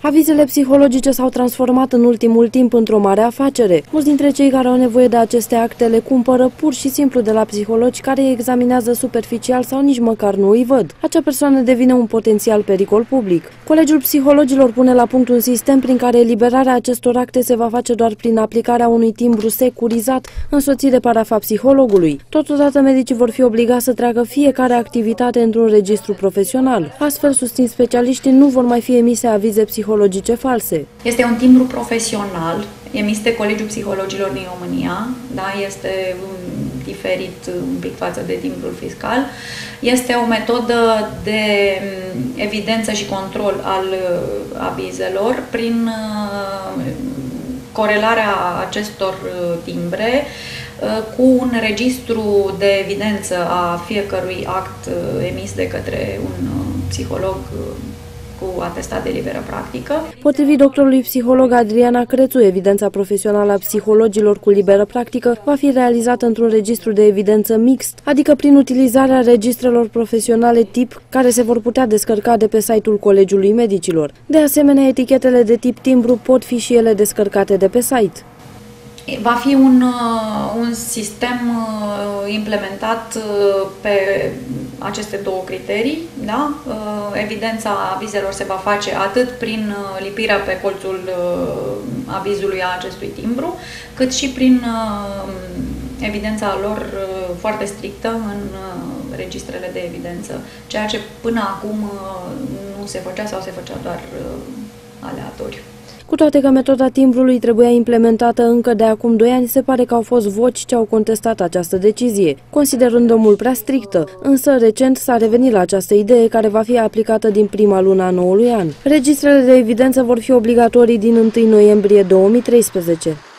Avizele psihologice s-au transformat în ultimul timp într-o mare afacere. Mulți dintre cei care au nevoie de aceste acte le cumpără pur și simplu de la psihologi care îi examinează superficial sau nici măcar nu îi văd. Acea persoană devine un potențial pericol public. Colegiul Psihologilor pune la punct un sistem prin care eliberarea acestor acte se va face doar prin aplicarea unui timbru securizat însoțit de parafa psihologului. Totodată, medicii vor fi obligați să treacă fiecare activitate într-un registru profesional. Astfel, susțin specialiștii, nu vor mai fi emise avize psihologice false. Este un timbru profesional emis de Colegiul Psihologilor din România, da? Este diferit un pic față de timbrul fiscal. Este o metodă de evidență și control al avizelor prin corelarea acestor timbre cu un registru de evidență a fiecărui act emis de către un psiholog cu atestat de liberă practică. Potrivit doctorului psiholog Adriana Crețu, evidența profesională a psihologilor cu liberă practică va fi realizată într-un registru de evidență mixt, adică prin utilizarea registrelor profesionale tip care se vor putea descărca de pe site-ul Colegiului Medicilor. De asemenea, etichetele de tip timbru pot fi și ele descărcate de pe site. Va fi un sistem implementat pe aceste două criterii, da? Evidența avizelor se va face atât prin lipirea pe colțul avizului a acestui timbru, cât și prin evidența lor foarte strictă în registrele de evidență, ceea ce până acum nu se făcea sau se făcea doar aleatoriu. Cu toate că metoda timbrului trebuia implementată încă de acum 2 ani, se pare că au fost voci ce au contestat această decizie, considerând-o mult prea strictă, însă recent s-a revenit la această idee care va fi aplicată din prima lună a noului an. Registrele de evidență vor fi obligatorii din 1 noiembrie 2013.